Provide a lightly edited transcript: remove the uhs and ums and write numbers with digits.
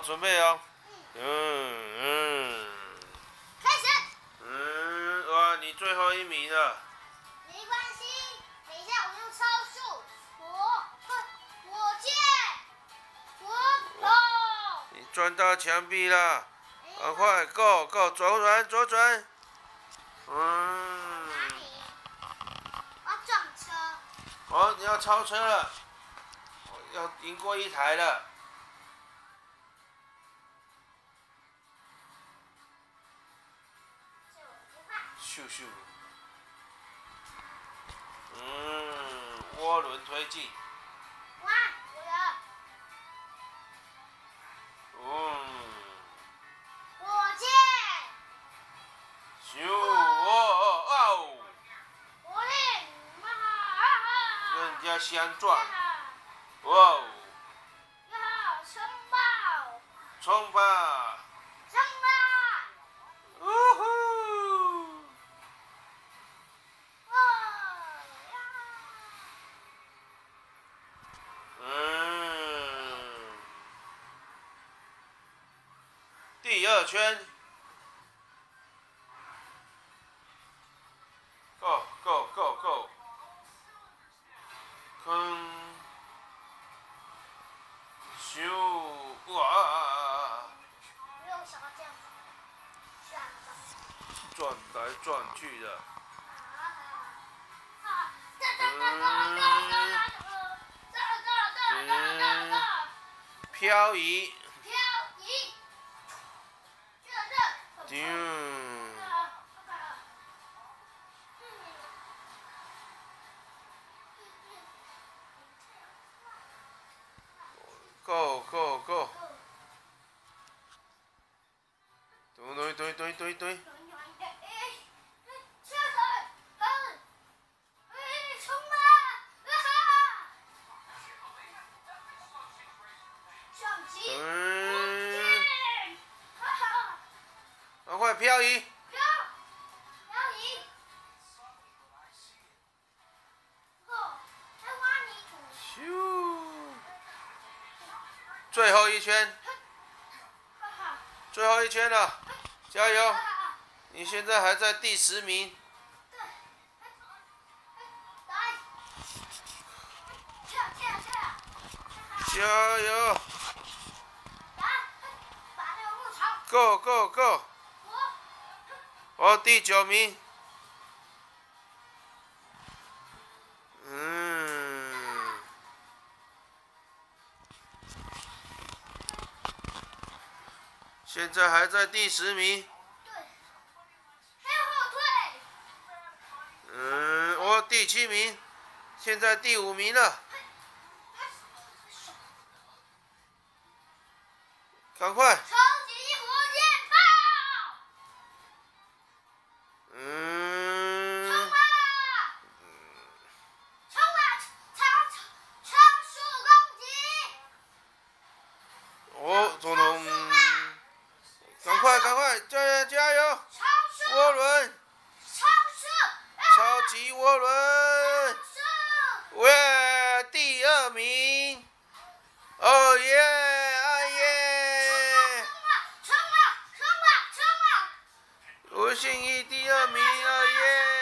好，准备哦。开始。哇，你最后一名了。没关系，等一下我用超速，我见，我跑。你撞到墙壁了，赶快 ，go go， 左转左转。哪里？我要撞车。哦，你要超车了，要赢过一台了。 咻咻，涡轮推进。哇，我的。火箭。咻哦哦哦！火力，跟人家相撞。哇哦！要冲吧！冲吧！ 第二圈 ，Go Go Go Go， 空，咻，哇！没有想到这样子，转来转去的。漂移。 Go go go！ 对对对对对！冲啊！撞击！ 快漂移！漂移！在挖泥土。最后一圈，最后一圈了，加油！你现在还在第10名。加油 ！Go go go！ 哦，第9名。现在还在第10名。对。还有后退。哦，第7名，现在第5名了。赶快。 级涡轮，哇，第2名，哦耶，哎耶！冲啊冲啊冲啊冲啊！吴信义第2名，哦耶！